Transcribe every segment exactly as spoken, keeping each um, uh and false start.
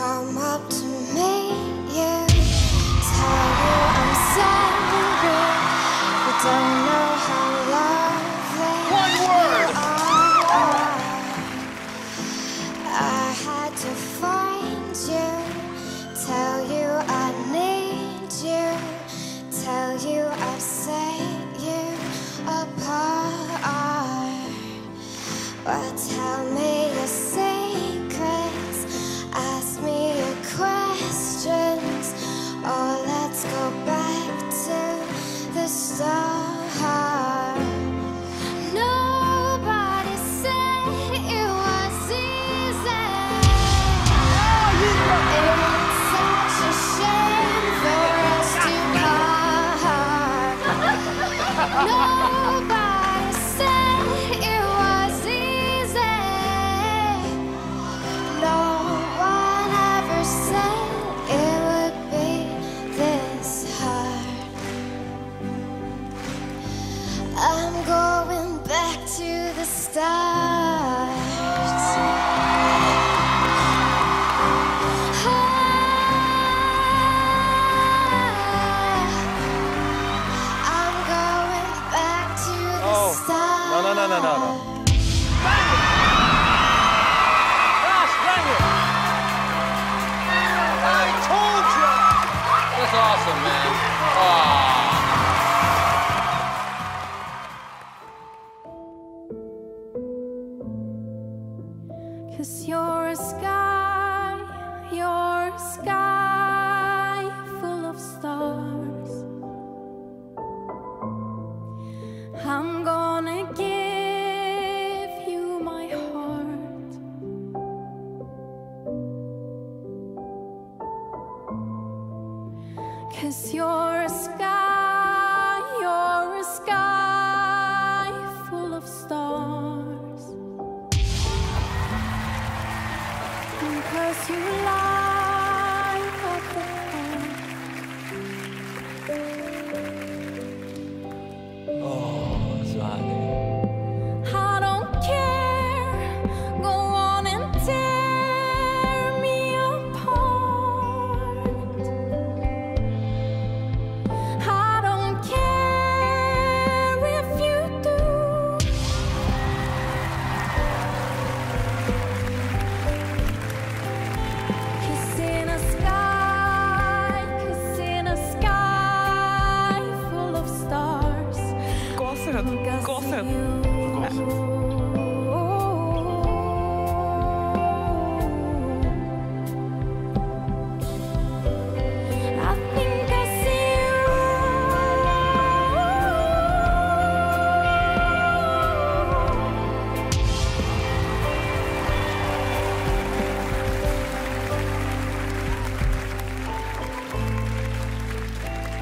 come up to me, yeah. Tell you I'm sorry, but don't know how lovely. One word. I had to find you. Tell you I need you. Tell you I set you apart. Well, tell me your secrets. Ask me your questions. Oh, let's go back to the start. Nobody said it was easy. It's such a shame for us to part. Nobody said it was easy. No one ever said it would be this hard. I'm going back to the start. I'm going back to the Oh, start. no, no, no, no, no, no. Gosh, dang it! I told you! That's awesome, man. Aw. Cause you're a sky, you're a sky full of stars. I'm gonna give you my heart. Cause you're a sky, you're a sky full of stars. Because you light up the Oh, Zane. I don't care, go on and tear me apart. I don't care if you do. Kiss in a sky, kiss in a sky full of stars. Koffert, koffert. I think I see you.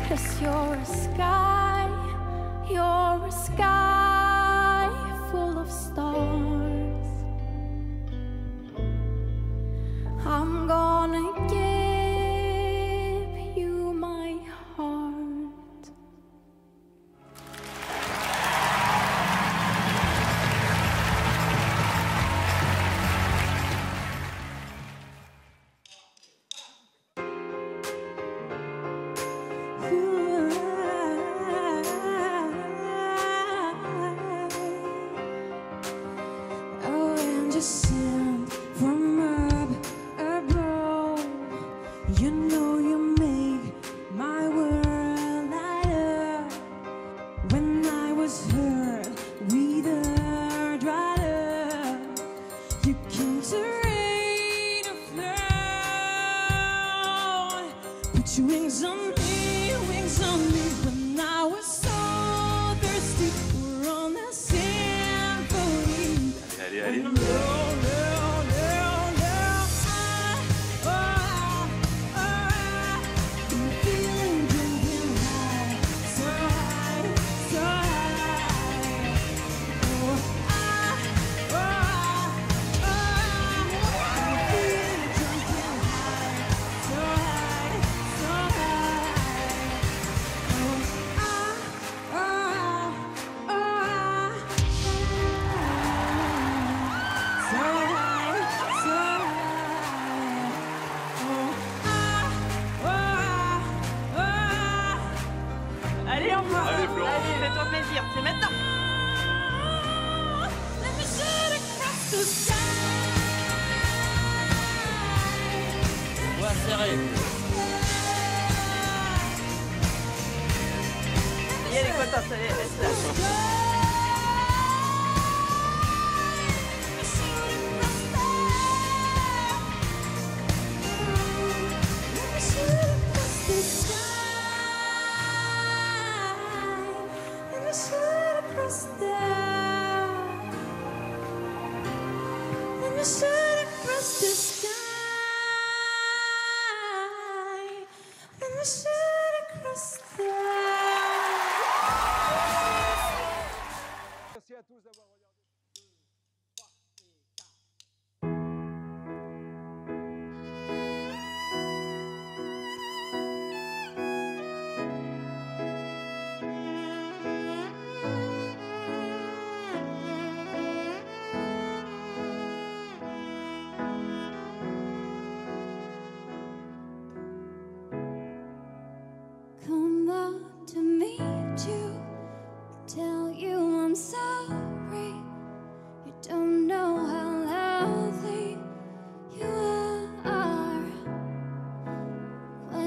Cause you're a sky, you're a sky full of stars. I'm gonna give you my heart. Oh, and you sent from up above. You know you make my world lighter. When I was hurt with a rider, you came to rain a flood. Put your wings on me, wings on me. When I was so thirsty, we're on the symphony. Ready, ready? I shoot across the sky, and I shoot across the sky. Merci à tous d'avoir regardé.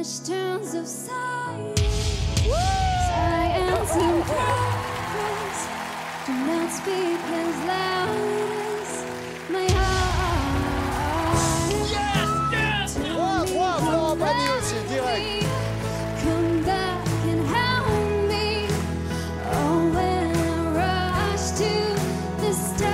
Questions of science, woo! Science and progress do not speak as loud as my heart. Yes, yes! Wow, wow, wow, wow, direct. Come back and help me, oh, when I rush to the stars.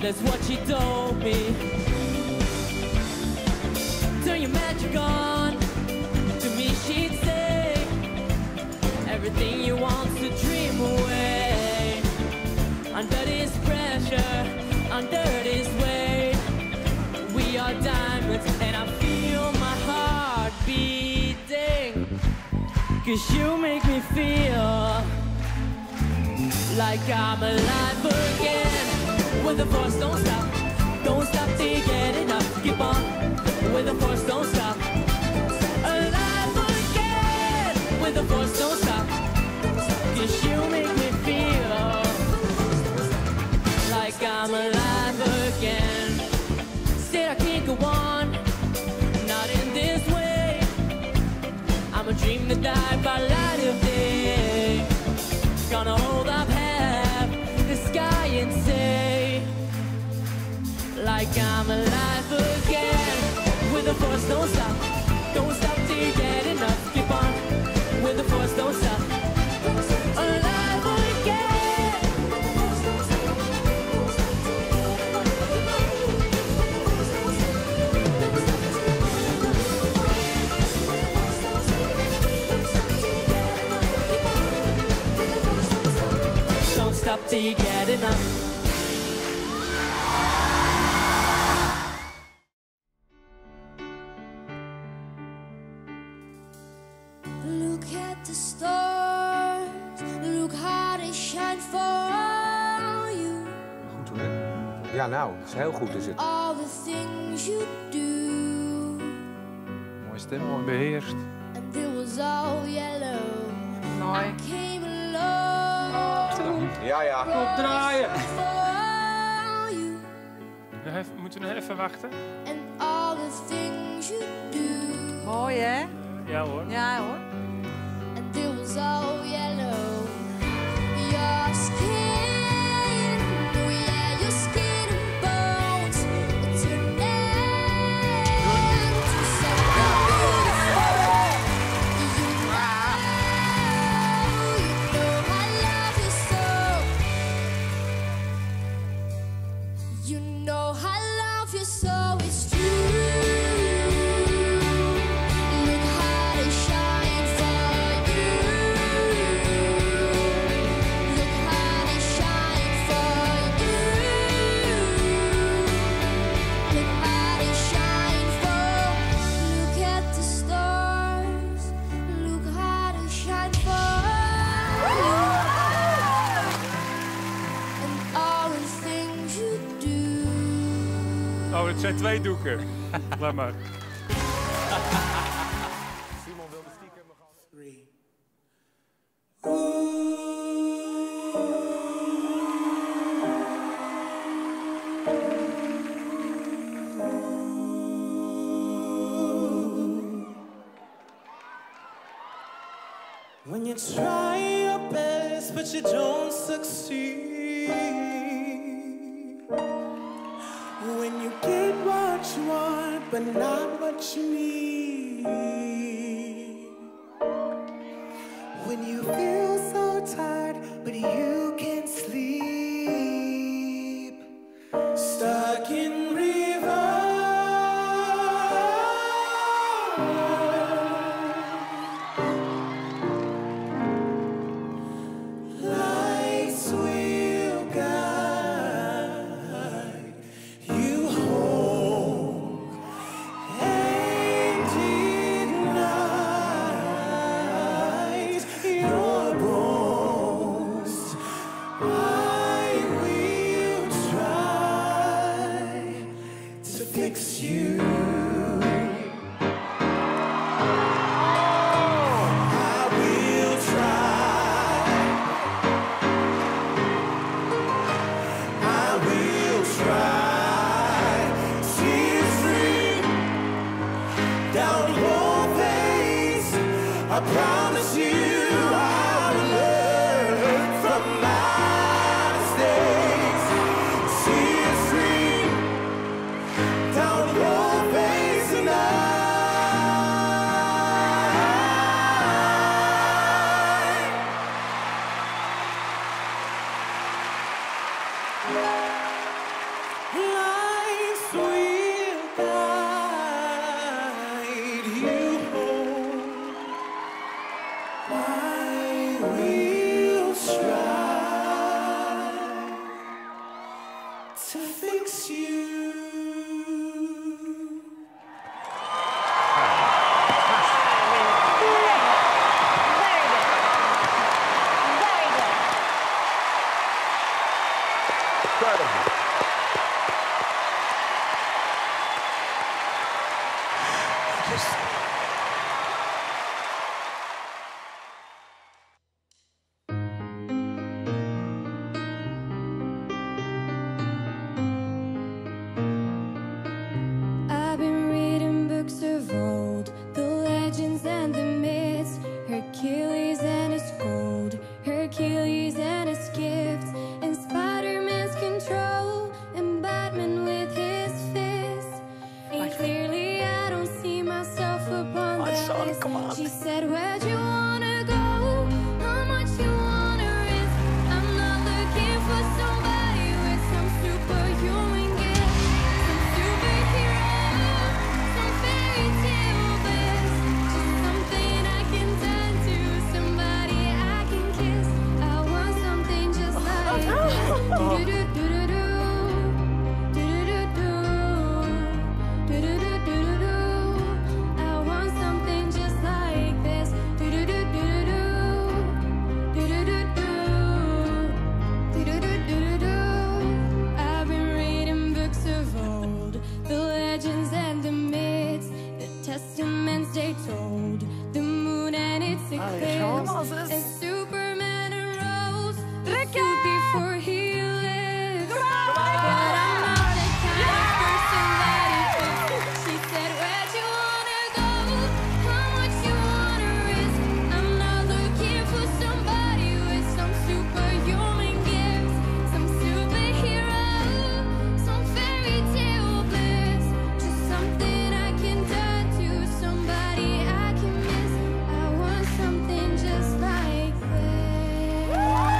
That's what she told me. Turn your magic on. To me she'd say, everything you want to dream away. Under this pressure, under this weight, we are diamonds, and I feel my heart beating, 'cause you make me feel like I'm alive again. With the force, don't stop, don't stop till you get enough. Keep on, with the force, don't stop. Alive again, with the force, don't stop. 'Cause you make me feel like I'm alive again. Said I can't go on, not in this way. I'm a dream that died by light of day. Gonna hold up half the sky and say, like I'm alive again. With the force, don't stop, don't stop till you get enough. Keep on, with the force, don't stop. Alive again. Don't stop till you get enough. Ja, nou, dat is heel goed is het. All the things you do. Mooie stem, mooi beheerst. And it was all yellow. Mooi. I came alone. Ja, ja. Opdraaien. Moeten we nog even wachten? And all the things you do. Mooi, hè? Ja, hoor. Ja, hoor. And it was all yellow. Your skin. Het zijn twee doeken. Laat maar. Simon wilde stiekem nog altijd. When you try your best, but you don't succeed. When you get what you want, but not what you need. When you feel so tired, but you can't sleep. Stuck in reverse. Lights will guide. I promise you I will learn from my mistakes. See you free down your face and I. Life's will guide you. I will try to fix you. Very good. Very good. Stars. I've been reading books of old, the legends and the myths, Hercules and his gold, Hercules and his gifts, and Spider-Man's control, and Batman with his fists. And clearly I don't see myself upon that list. Come on. She said, where'd you wanna go? How much you wanna risk? I'm not looking for somebody with some superhuman gift, some superhero, some fairy tale bliss, just something I can turn to, somebody I can kiss. I want something just like that. Do do do do do. Do do do do. Do do do do do. I want something just like this. Do do do do do. Do do do do. Do-do-do-do-do-do. I've been reading books of old, the legends and the myths, the testaments they told, the moon and its eclipse, and Superman arose, the suit before he lived. But I'm not the kind of person that it fits. She said, where'd you wanna go? How much you wanna risk? I'm not looking for somebody with some superhuman gifts, some superhero, some fairy tale bliss, just something I can turn to, somebody I can miss. I want something just like this. When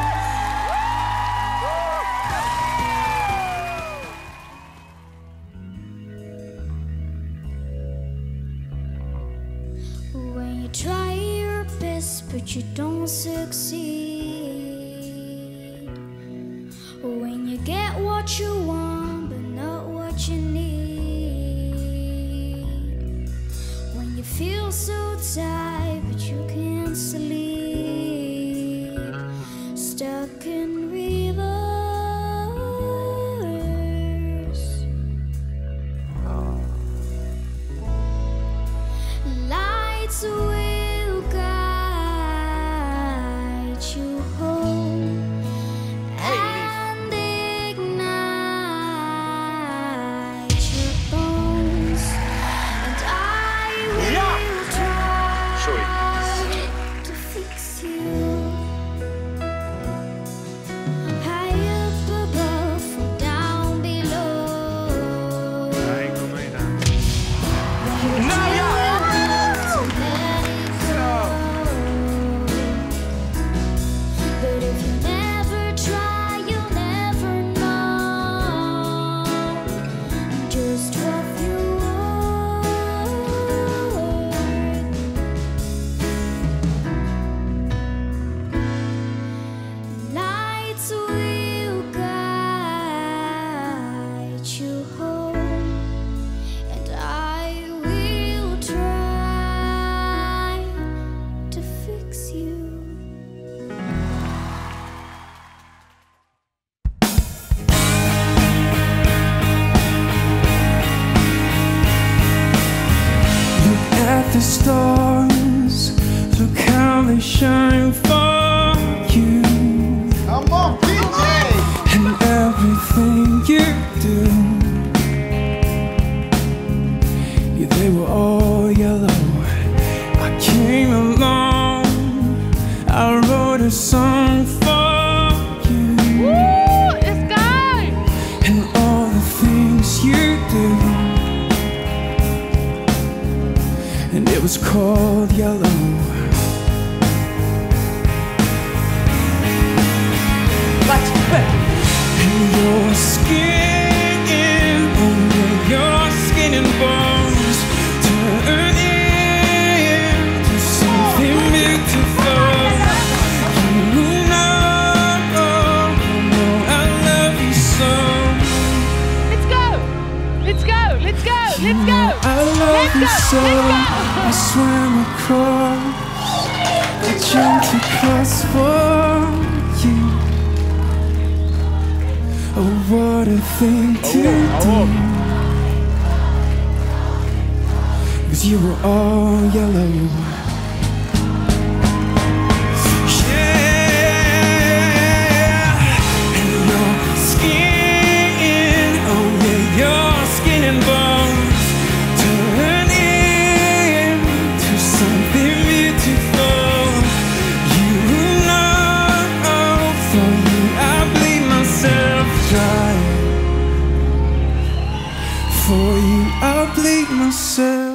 you try your best but you don't succeed, when you get what you want but not what you need, when you feel so tired but you can't sleep, stuck in reverse. Lights will guide you home and ignite your bones. And I will try to fix you. High up above, from down below. To let it go. But if you never try, you'll never know just what you are. Lights will guide you home, and I will try to fix you. Look at the stars, look how they shine for you. Come on, D J! And everything you do, yeah, they were all yellow. I came along, I wrote a song for you. And all the things you do, and it was called Yellow. And your skin and bone, your skin and bones turn into something beautiful. You know, know I love you so. Let's go! Let's go! Let's go! You Let's know go! I love you Let's so. go! I swam across, I jumped across for you. Oh, what a thing to do. 'cause you were all yellow. Yeah, and your skin, oh yeah, your skin and bones turn into something beautiful. You know, oh, for you I bleed myself dry. For you I bleed myself.